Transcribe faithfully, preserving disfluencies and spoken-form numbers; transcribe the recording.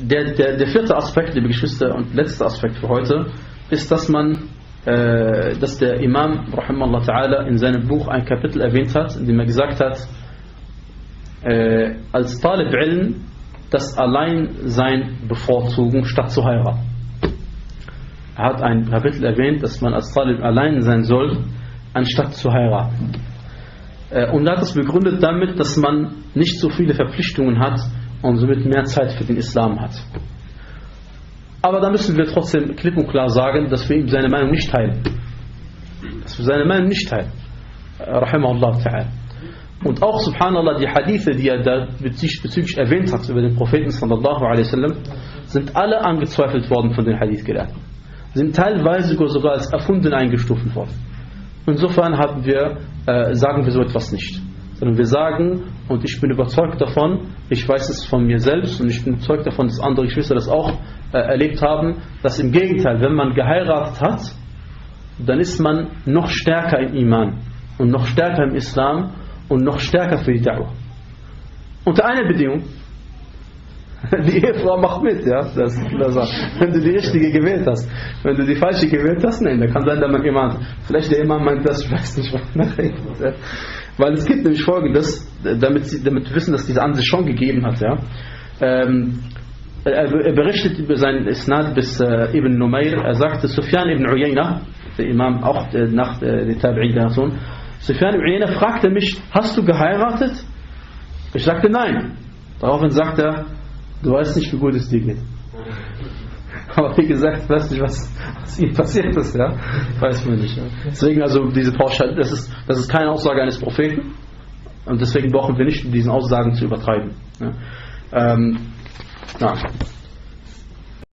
Der, der, der vierte Aspekt, liebe Geschwister, und letzter Aspekt für heute, ist, dass man, äh, dass der Imam, rahimahullah ta'ala, in seinem Buch ein Kapitel erwähnt hat, in dem er gesagt hat, äh, als Talib ilm, das Alleinsein bevorzugen, statt zu heiraten. Er hat ein Kapitel erwähnt, dass man als Talib allein sein soll, anstatt zu heiraten. Äh, und er hat es begründet damit, dass man nicht so viele Verpflichtungen hat, und somit mehr Zeit für den Islam hat. Aber da müssen wir trotzdem klipp und klar sagen, dass wir ihm seine Meinung nicht teilen. Dass wir seine Meinung nicht teilen. Rahimahullah ta'ala. Und auch, subhanallah, die Hadithe, die er da bezüglich erwähnt hat über den Propheten, sallallahu alaihi wasallam, sind alle angezweifelt worden von den Hadith-Gelehrten. Sind teilweise sogar als erfunden eingestuft worden. Insofern haben wir, äh, sagen wir so etwas nicht. Sondern wir sagen, und ich bin überzeugt davon, ich weiß es von mir selbst und ich bin überzeugt davon, dass andere Geschwister das auch äh, erlebt haben, dass im Gegenteil, wenn man geheiratet hat, dann ist man noch stärker im Iman und noch stärker im Islam und noch stärker für die Da'wah. Unter einer Bedingung, die Ehefrau macht mit, ja, das, das, wenn du die richtige gewählt hast. Wenn du die falsche gewählt hast, nein, da kann sein, dass man jemand, vielleicht der jemand meint, das, ich weiß nicht, was man redet. Ja. Weil es gibt nämlich Folgendes, damit Sie, damit wissen, dass diese Ansicht schon gegeben hat. Ja. Ähm, er, er berichtet über seinen Isnad bis äh, Ibn Numair. Er sagte, Sufyan ibn Uyayna, der Imam auch äh, nach äh, der Tabi'in-Generation, Sufyan ibn Uyayna fragte mich, hast du geheiratet? Ich sagte, nein. Daraufhin sagte er, du weißt nicht, wie gut es dir geht. Aber wie gesagt, weiß nicht, was, was ihm passiert ist, ja? Weiß man nicht. Ja? Deswegen also diese Pauschal, das ist, das ist keine Aussage eines Propheten. Und deswegen brauchen wir nicht, diesen Aussagen zu übertreiben. Ja? Ähm, ja.